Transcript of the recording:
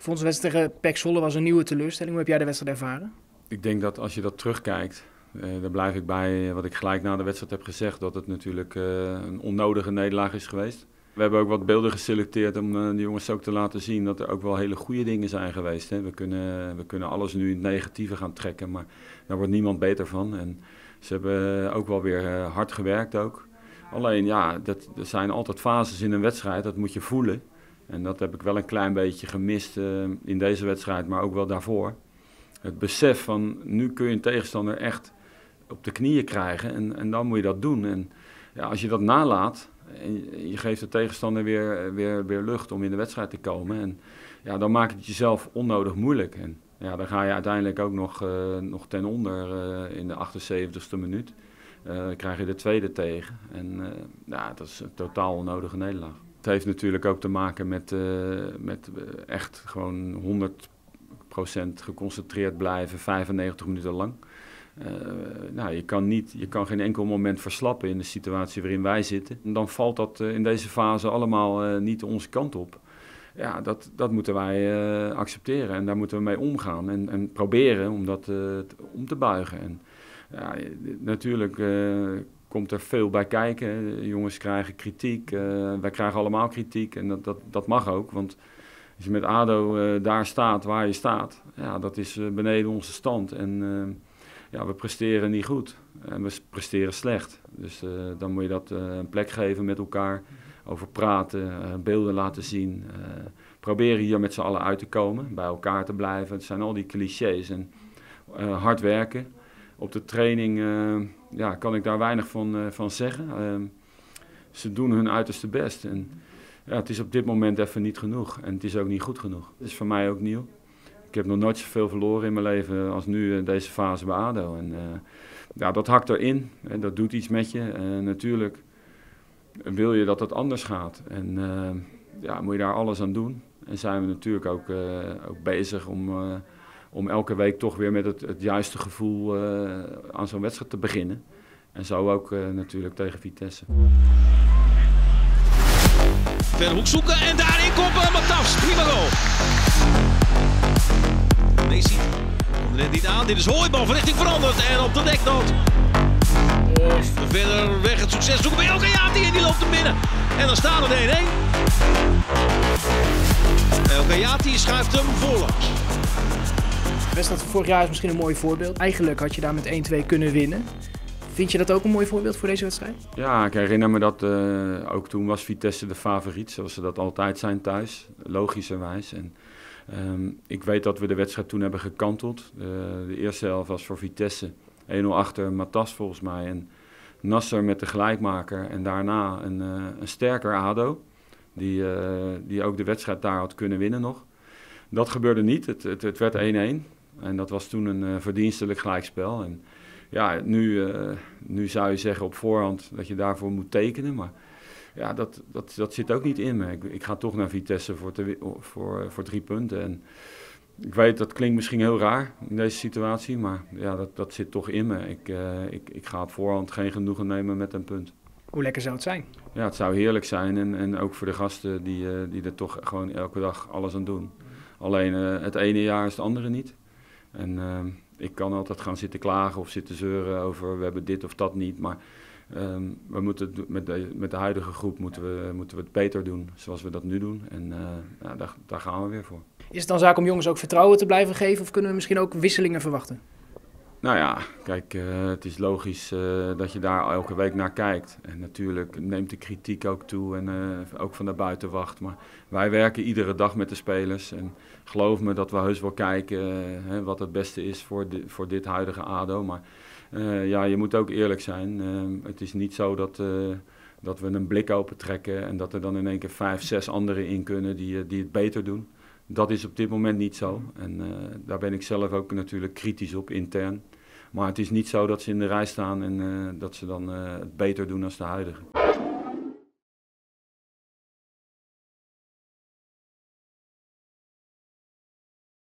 Voor ons wedstrijd tegen PEC Zwolle was een nieuwe teleurstelling. Hoe heb jij de wedstrijd ervaren? Ik denk dat als je dat terugkijkt, daar blijf ik bij wat ik gelijk na de wedstrijd heb gezegd, dat het natuurlijk een onnodige nederlaag is geweest. We hebben ook wat beelden geselecteerd om de jongens ook te laten zien dat er ook wel hele goede dingen zijn geweest. Hè. We kunnen alles nu in het negatieve gaan trekken, maar daar wordt niemand beter van. En ze hebben ook wel weer hard gewerkt ook. Alleen ja, er zijn altijd fases in een wedstrijd, dat moet je voelen. En dat heb ik wel een klein beetje gemist in deze wedstrijd, maar ook wel daarvoor. Het besef van nu kun je een tegenstander echt op de knieën krijgen en dan moet je dat doen. En ja, als je dat nalaat en je geeft de tegenstander weer lucht om in de wedstrijd te komen. En ja, dan maak je het jezelf onnodig moeilijk. En ja, dan ga je uiteindelijk ook nog ten onder in de 78e minuut. Dan krijg je de tweede tegen. En ja, dat is een totaal onnodige nederlaag. Het heeft natuurlijk ook te maken met echt gewoon 100% geconcentreerd blijven, 95 minuten lang. Nou, je kan geen enkel moment verslappen in de situatie waarin wij zitten. En dan valt dat in deze fase allemaal niet onze kant op. Ja, dat moeten wij accepteren en daar moeten we mee omgaan en proberen om dat om te buigen. En, ja, natuurlijk komt er veel bij kijken. De jongens krijgen kritiek, wij krijgen allemaal kritiek en dat mag ook. Want als je met ADO daar staat waar je staat, ja, dat is beneden onze stand. En ja, we presteren niet goed en we presteren slecht. Dus dan moet je dat een plek geven met elkaar, over praten, beelden laten zien. Proberen hier met z'n allen uit te komen, bij elkaar te blijven. Het zijn al die clichés en hard werken. Op de training ja, kan ik daar weinig van zeggen. Ze doen hun uiterste best. En, ja, het is op dit moment even niet genoeg en het is ook niet goed genoeg. Het is voor mij ook nieuw. Ik heb nog nooit zoveel verloren in mijn leven als nu in deze fase bij ADO. En, ja, dat hakt erin, en dat doet iets met je. Natuurlijk wil je dat het anders gaat en ja, moet je daar alles aan doen. En zijn we natuurlijk ook bezig om elke week toch weer met het juiste gevoel aan zo'n wedstrijd te beginnen. En zo ook natuurlijk tegen Vitesse. Verhoek zoeken en daarin komt Matas. Prima goal. Messi komt net niet aan. Dit is Hooibal, van richting veranderd en op de deknoot. Verder weg het succes zoeken bij El Yaati en die loopt hem binnen. En dan staat het 1-1. El Yaati schuift hem voorlangs. De wedstrijd van vorig jaar is misschien een mooi voorbeeld. Eigenlijk had je daar met 1-2 kunnen winnen. Vind je dat ook een mooi voorbeeld voor deze wedstrijd? Ja, ik herinner me dat ook toen was Vitesse de favoriet, zoals ze dat altijd zijn thuis, logischerwijs. En, ik weet dat we de wedstrijd toen hebben gekanteld. De eerste helft was voor Vitesse 1-0 achter Matas volgens mij en Nasser met de gelijkmaker en daarna een sterker ADO die ook de wedstrijd daar had kunnen winnen nog. Dat gebeurde niet, het werd 1-1 en dat was toen een verdienstelijk gelijkspel. En, ja, nu zou je zeggen op voorhand dat je daarvoor moet tekenen, maar ja, dat zit ook niet in me. Ik ga toch naar Vitesse voor 3 punten. En ik weet, dat klinkt misschien heel raar in deze situatie, maar ja, dat zit toch in me. Ik ga op voorhand geen genoegen nemen met een punt. Hoe lekker zou het zijn? Ja, het zou heerlijk zijn en ook voor de gasten die er toch gewoon elke dag alles aan doen. Alleen het ene jaar is het andere niet. En, ik kan altijd gaan zitten klagen of zitten zeuren over we hebben dit of dat niet. Maar we moeten met de huidige groep moeten we het beter doen zoals we dat nu doen. En ja, daar gaan we weer voor. Is het dan zaak om jongens ook vertrouwen te blijven geven of kunnen we misschien ook wisselingen verwachten? Nou ja, kijk, het is logisch dat je daar elke week naar kijkt. En natuurlijk neemt de kritiek ook toe en ook van de buitenwacht. Maar wij werken iedere dag met de spelers. En geloof me dat we heus wel kijken wat het beste is voor dit huidige ADO. Maar ja, je moet ook eerlijk zijn. Het is niet zo dat we een blik open trekken en dat er dan in één keer 5, 6 anderen in kunnen die het beter doen. Dat is op dit moment niet zo. En daar ben ik zelf ook natuurlijk kritisch op, intern. Maar het is niet zo dat ze in de rij staan en dat ze dan het beter doen dan de huidige.